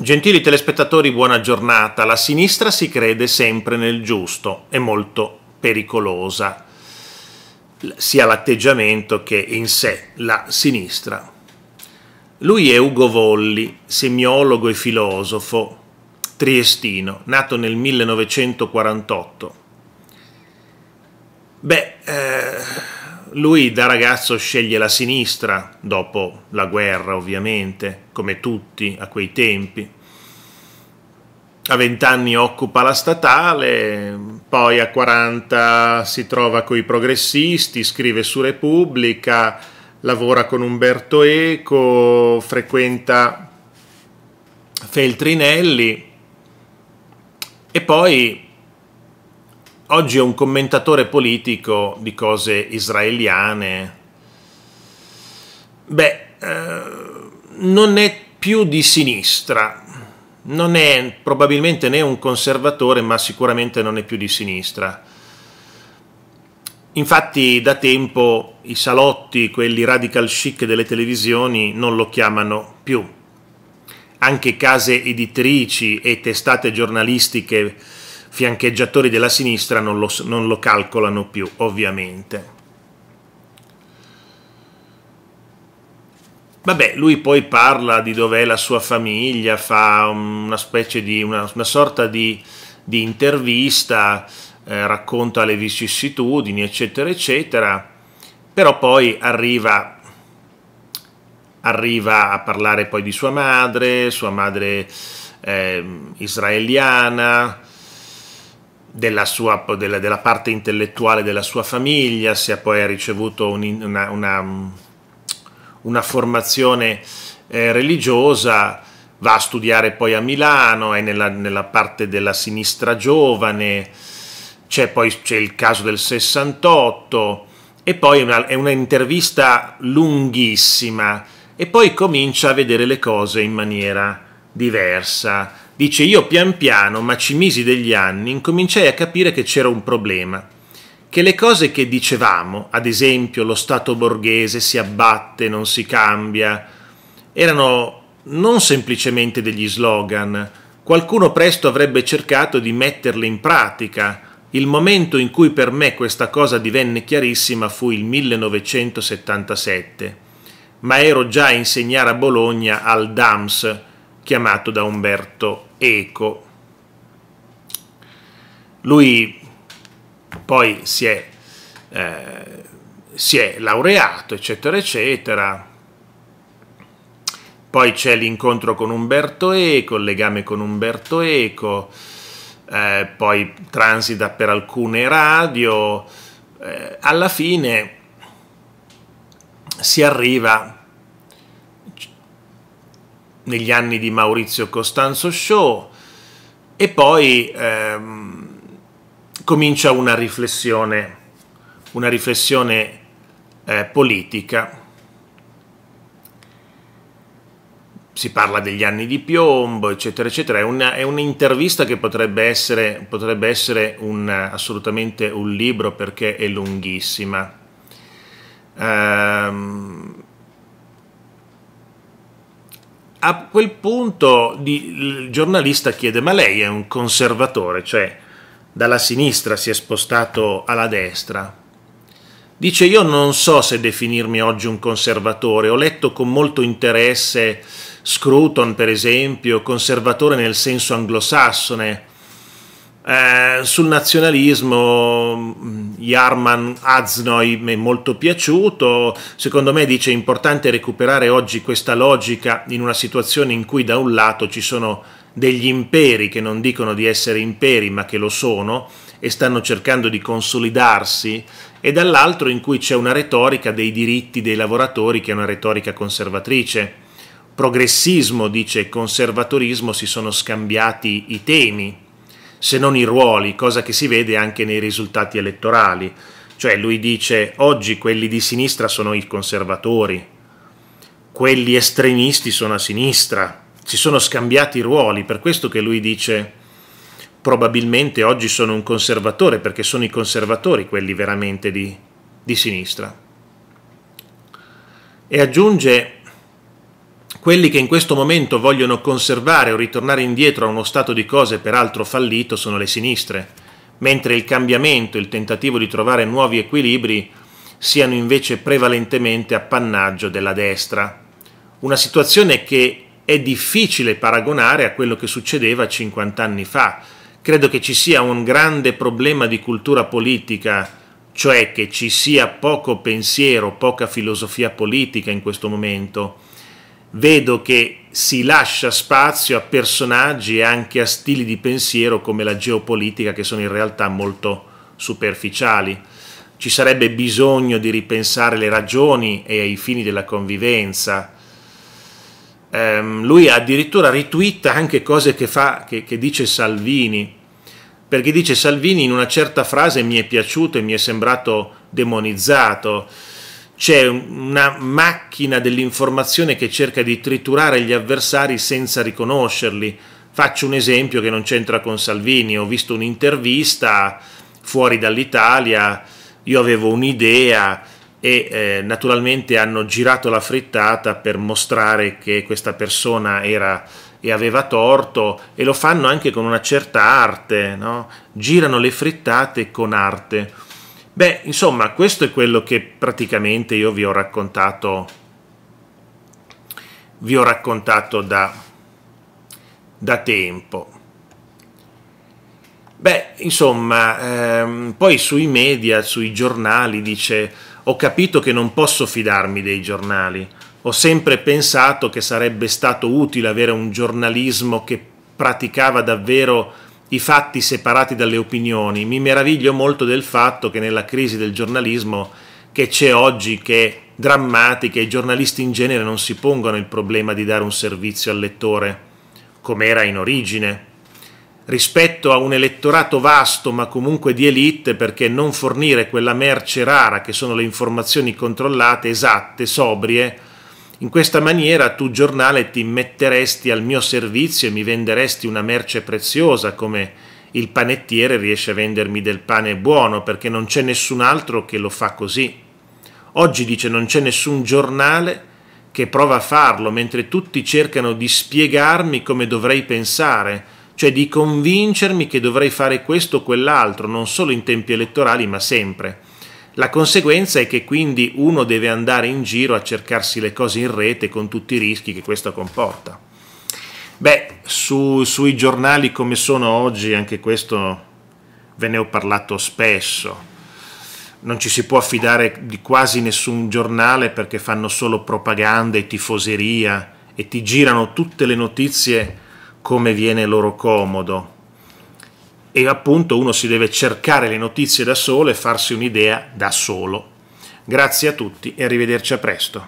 Gentili telespettatori, buona giornata. La sinistra si crede sempre nel giusto, è molto pericolosa, sia l'atteggiamento che in sé la sinistra. Lui è Ugo Volli, semiologo e filosofo triestino, nato nel 1948. Lui da ragazzo sceglie la sinistra, dopo la guerra ovviamente, come tutti a quei tempi. A 20 anni occupa la statale, poi a 40 si trova coi progressisti, scrive su Repubblica, lavora con Umberto Eco, frequenta Feltrinelli e poi oggi è un commentatore politico di cose israeliane. Non è più di sinistra, non è probabilmente né un conservatore, ma sicuramente non è più di sinistra. Infatti da tempo i salotti, quelli radical chic delle televisioni, non lo chiamano più. Anche case editrici e testate giornalistiche fiancheggiatori della sinistra non lo calcolano più, ovviamente. Lui poi parla di dov'è la sua famiglia, fa una sorta di intervista, racconta le vicissitudini, eccetera, eccetera, però poi arriva a parlare poi di sua madre israeliana, della parte intellettuale della sua famiglia. Si è poi ricevuto una formazione religiosa, va a studiare poi a Milano, è nella parte della sinistra giovane. C'è il caso del 68 e poi è un'intervista lunghissima e poi comincia a vedere le cose in maniera diversa. Dice: io pian piano, ma ci misi degli anni, incominciai a capire che c'era un problema, che le cose che dicevamo, ad esempio lo Stato borghese si abbatte, non si cambia, erano non semplicemente degli slogan, qualcuno presto avrebbe cercato di metterle in pratica. Il momento in cui per me questa cosa divenne chiarissima fu il 1977, ma ero già a insegnare a Bologna al Dams, chiamato da Umberto Eco. Lui poi si è laureato, eccetera, eccetera. Poi c'è l'incontro con Umberto Eco, il legame con Umberto Eco, poi transita per alcune radio, alla fine si arriva negli anni di Maurizio Costanzo Show e poi comincia una riflessione politica. Si parla degli anni di piombo, eccetera, eccetera. È un'intervista che potrebbe essere assolutamente un libro, perché è lunghissima. A quel punto il giornalista chiede: ma lei è un conservatore, cioè dalla sinistra si è spostato alla destra? Dice: io non so se definirmi oggi un conservatore, ho letto con molto interesse Scruton per esempio, conservatore nel senso anglosassone, sul nazionalismo Jarman Adznoi mi è molto piaciuto. Secondo me, dice, è importante recuperare oggi questa logica in una situazione in cui da un lato ci sono degli imperi che non dicono di essere imperi ma che lo sono e stanno cercando di consolidarsi, e dall'altro in cui c'è una retorica dei diritti dei lavoratori che è una retorica conservatrice. Progressismo, dice, e conservatorismo si sono scambiati i temi, se non i ruoli, cosa che si vede anche nei risultati elettorali. Cioè lui dice: oggi quelli di sinistra sono i conservatori, quelli estremisti sono a sinistra, si sono scambiati i ruoli. Per questo che lui dice: probabilmente oggi sono un conservatore, perché sono i conservatori quelli veramente di sinistra. E aggiunge: Quelli che in questo momento vogliono conservare o ritornare indietro a uno stato di cose peraltro fallito sono le sinistre, mentre il cambiamento e il tentativo di trovare nuovi equilibri siano invece prevalentemente appannaggio della destra. Una situazione che è difficile paragonare a quello che succedeva 50 anni fa. Credo che ci sia un grande problema di cultura politica, cioè che ci sia poco pensiero, poca filosofia politica in questo momento. Vedo che si lascia spazio a personaggi e anche a stili di pensiero come la geopolitica, che sono in realtà molto superficiali. Ci sarebbe bisogno di ripensare le ragioni e i fini della convivenza. Lui addirittura ritwitta anche cose che dice Salvini, perché dice Salvini in una certa frase mi è piaciuto e mi è sembrato demonizzato. C'è una macchina dell'informazione che cerca di triturare gli avversari senza riconoscerli. Faccio un esempio che non c'entra con Salvini. Ho visto un'intervista fuori dall'Italia, io avevo un'idea e naturalmente hanno girato la frittata per mostrare che questa persona era e aveva torto, e lo fanno anche con una certa arte, no? Girano le frittate con arte. Beh, insomma, questo è quello che praticamente io vi ho raccontato da tempo. Beh, insomma, poi sui media, sui giornali dice ho capito che non posso fidarmi dei giornali, ho sempre pensato che sarebbe stato utile avere un giornalismo che praticava davvero i fatti separati dalle opinioni. Mi meraviglio molto del fatto che nella crisi del giornalismo che c'è oggi, che è drammatica, i giornalisti in genere non si pongono il problema di dare un servizio al lettore, come era in origine, rispetto a un elettorato vasto ma comunque di elite, perché non fornire quella merce rara che sono le informazioni controllate, esatte, sobrie. In questa maniera tu, giornale, ti metteresti al mio servizio e mi venderesti una merce preziosa, come il panettiere riesce a vendermi del pane buono, perché non c'è nessun altro che lo fa così. Oggi, dice, non c'è nessun giornale che prova a farlo, mentre tutti cercano di spiegarmi come dovrei pensare, cioè di convincermi che dovrei fare questo o quell'altro, non solo in tempi elettorali ma sempre. La conseguenza è che quindi uno deve andare in giro a cercarsi le cose in rete con tutti i rischi che questo comporta. Beh, sui giornali come sono oggi, anche questo ve ne ho parlato spesso. Non ci si può fidare di quasi nessun giornale perché fanno solo propaganda e tifoseria e ti girano tutte le notizie come viene loro comodo. E appunto uno si deve cercare le notizie da solo e farsi un'idea da solo. Grazie a tutti e arrivederci a presto.